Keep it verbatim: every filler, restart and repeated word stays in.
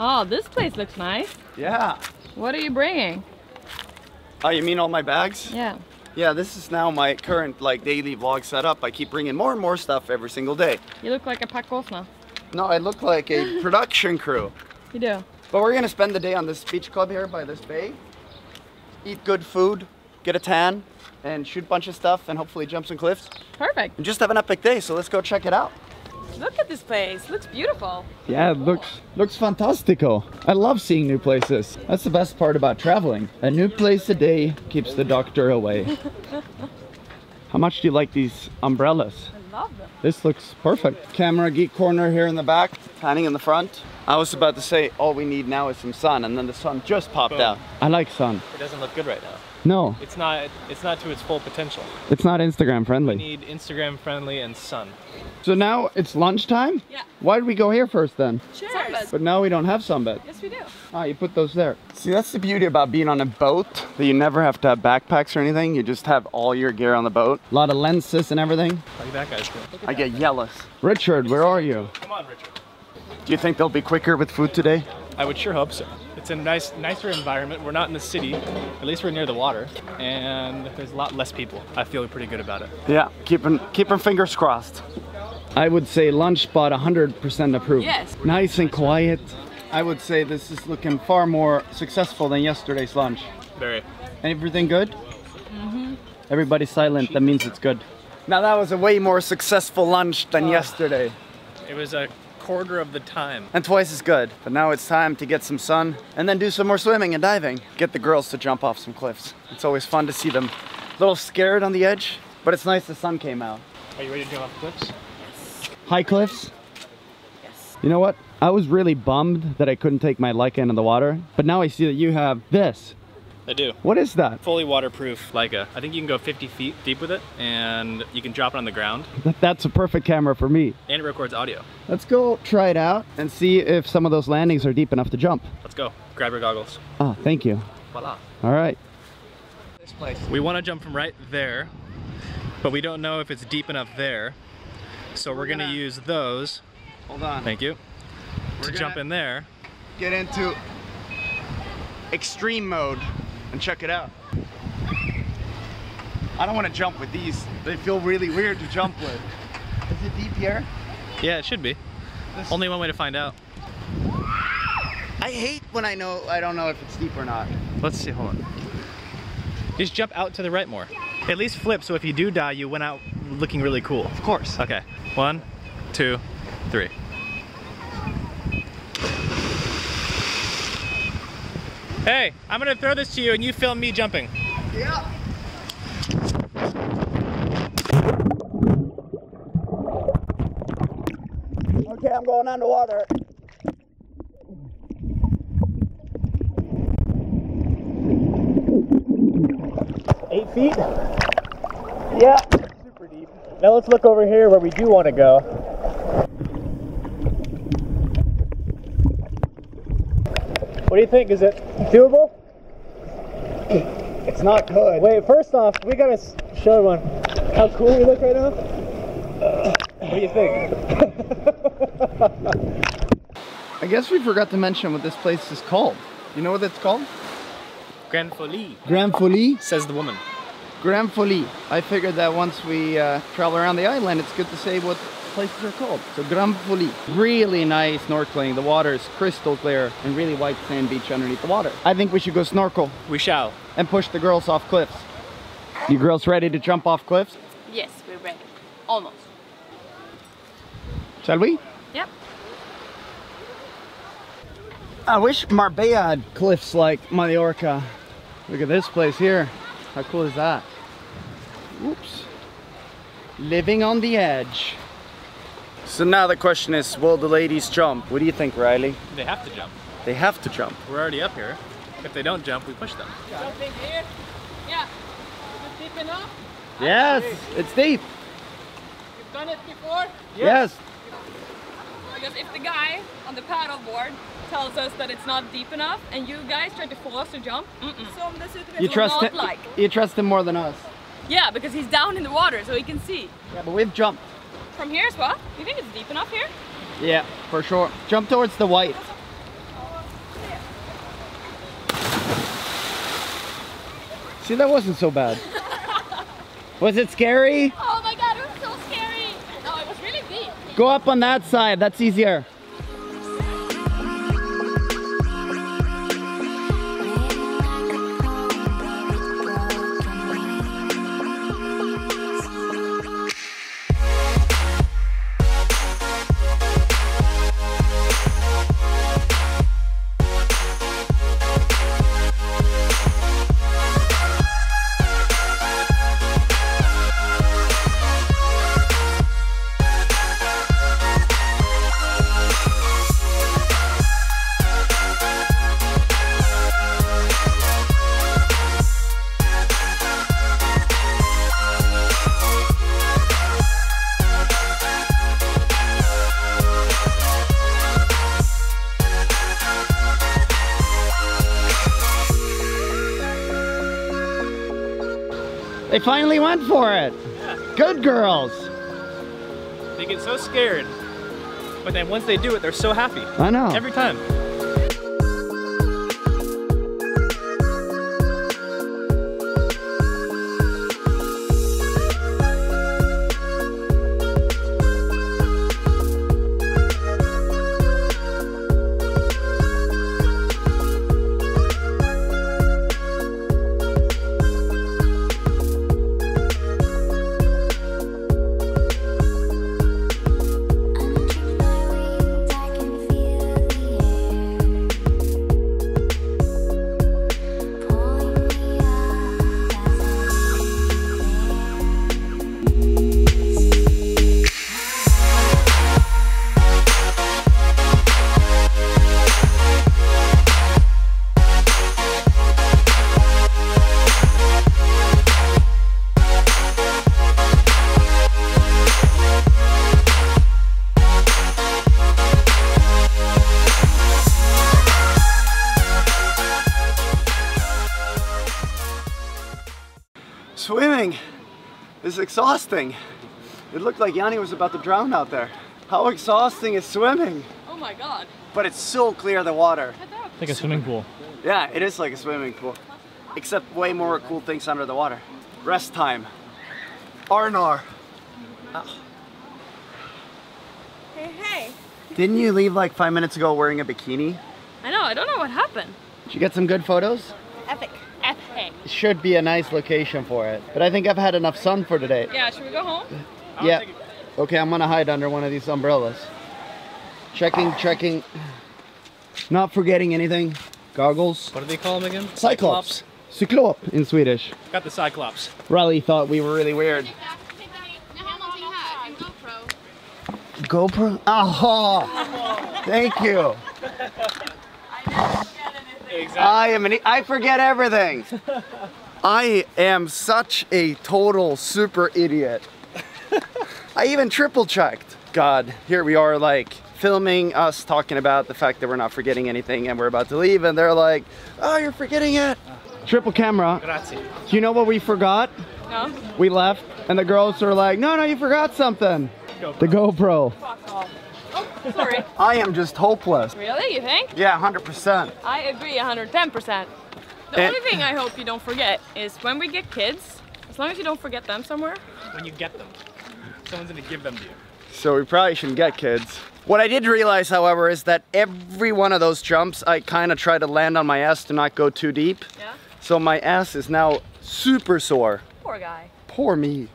Oh, this place looks nice. Yeah. What are you bringing? Oh, you mean all my bags? Yeah. Yeah, this is now my current like daily vlog setup. I keep bringing more and more stuff every single day. You look like a packos now. No, I look like a production crew. You do. But we're gonna spend the day on this beach club here by this bay, eat good food, get a tan, and shoot a bunch of stuff, and hopefully jump some cliffs. Perfect. And just have an epic day, so let's go check it out. Look at this place, looks beautiful. Yeah, it looks, looks fantastico. I love seeing new places. That's the best part about traveling. A new place a day keeps the doctor away. How much do you like these umbrellas? I love them. This looks perfect. Camera geek corner here in the back, tanning in the front. I was about to say, all we need now is some sun, and then the sun just popped Boom. out. I like sun. It doesn't look good right now. No. It's not, it's not to its full potential. It's not Instagram friendly. We need Instagram friendly and sun. So now it's lunchtime? Yeah. Why did we go here first then? Cheers. Sunbed. But now we don't have sunbed. Yes, we do. Ah, you put those there. See, that's the beauty about being on a boat, that you never have to have backpacks or anything. You just have all your gear on the boat. A lot of lenses and everything. Look at that guy's good. I get jealous. Richard, where are you? Come on, Richard. Do you think they'll be quicker with food today? I would sure hope so. It's a nice, nicer environment. We're not in the city. At least we're near the water, and there's a lot less people. I feel pretty good about it. Yeah, keeping keeping fingers crossed. I would say lunch spot one hundred percent approved. Yes. Nice and quiet. I would say this is looking far more successful than yesterday's lunch. Very. Everything good? Mm-hmm. Everybody's silent. That means it's good. Now that was a way more successful lunch than oh. yesterday. It was a quarter of the time. And twice as good. But now it's time to get some sun and then do some more swimming and diving. Get the girls to jump off some cliffs. It's always fun to see them a little scared on the edge, but it's nice the sun came out. Are you ready to jump off the cliffs? Yes. High cliffs? Yes. You know what? I was really bummed that I couldn't take my Leica into the water, but now I see that you have this. I do. What is that? Fully waterproof Leica. I think you can go fifty feet deep with it, and you can drop it on the ground. That's a perfect camera for me. And it records audio. Let's go try it out and see if some of those landings are deep enough to jump. Let's go. Grab your goggles. Ah, thank you. Voila. All right. This place. We want to jump from right there, but we don't know if it's deep enough there. So we're, we're going to use those. Hold on. Thank you. We're to jump in there. Get into extreme mode. And check it out. I don't want to jump with these. They feel really weird to jump with. Is it deep here? Yeah, it should be. This Only one way to find out. I hate when I know I don't know if it's deep or not. Let's see, hold on. Just jump out to the right more. At least flip, so if you do die, you went out looking really cool. Of course. Okay, one, two, three. Hey, I'm gonna throw this to you and you film me jumping. Yeah. Okay, I'm going underwater. Eight feet? Yeah. Super deep. Now let's look over here where we do want to go. What do you think? Is it doable? It's not good. Wait, first off, we gotta show everyone how cool we look right now. Uh, what do you think? I guess we forgot to mention what this place is called. You know what it's called? Gran Folies. Gran Folies? Says the woman. Gran Folies. I figured that once we uh, travel around the island, it's good to say what places are called. So Gran Folies. Really nice snorkeling. The water is crystal clear and really white sand beach underneath the water. I think we should go snorkel. We shall. And push the girls off cliffs. You girls ready to jump off cliffs? Yes, we're ready. Almost. Shall we? Yep. I wish Marbella had cliffs like Mallorca. Look at this place here. How cool is that? Oops. Living on the edge. So now the question is, will the ladies jump? What do you think, Riley? They have to jump. They have to jump. We're already up here. If they don't jump, we push them. Jumping here? Yeah. Is it deep enough? Yes, it's deep. You've done it before? Yes. Yes. Because if the guy on the paddle board tells us that it's not deep enough, and you guys try to force to jump, mm-mm. you trust him, like. You trust him more than us. Yeah, because he's down in the water, so he can see. Yeah, but we've jumped. From here as well? You think it's deep enough here? Yeah, for sure. Jump towards the white. See, that wasn't so bad. Was it scary? Oh my god, it was so scary. No, it was really deep. Go up on that side, that's easier. They finally went for it. Yeah. Good girls. They get so scared, but then once they do it, they're so happy. I know. Every time. Swimming is exhausting. It looked like Janni was about to drown out there. How exhausting is swimming? Oh my god. But it's so clear, the water. It's like a swimming pool. Yeah, it is like a swimming pool. Except way more cool things under the water. Rest time. R and R. Oh. Hey, hey. Didn't you leave like five minutes ago wearing a bikini? I know, I don't know what happened. Did you get some good photos? Epic. Epic. Should be a nice location for it. But I think I've had enough sun for today. Yeah, should we go home? Yeah. Okay, I'm gonna hide under one of these umbrellas. Checking, checking. Not forgetting anything. Goggles. What do they call them again? Cyclops. Cyclops in Swedish. Got the Cyclops. Riley thought we were really weird. GoPro? Oh, thank you. Exactly. I am an e I forget everything. I am such a total super idiot. I even triple checked. God, here we are like filming us talking about the fact that we're not forgetting anything and we're about to leave and they're like, oh, you're forgetting it. Triple camera. Grazie. Do you know what we forgot? No. We left and the girls are like, no, no, you forgot something. GoPro. The GoPro. Fuck off. Oh, sorry. I am just hopeless. Really? You think? Yeah, one hundred percent. I agree, one hundred ten percent. The and only thing I hope you don't forget is when we get kids, as long as you don't forget them somewhere. When you get them, someone's gonna give them to you. So we probably shouldn't get kids. What I did realize, however, is that every one of those jumps, I kind of try to land on my ass to not go too deep. Yeah. So my ass is now super sore. Poor guy. Poor me.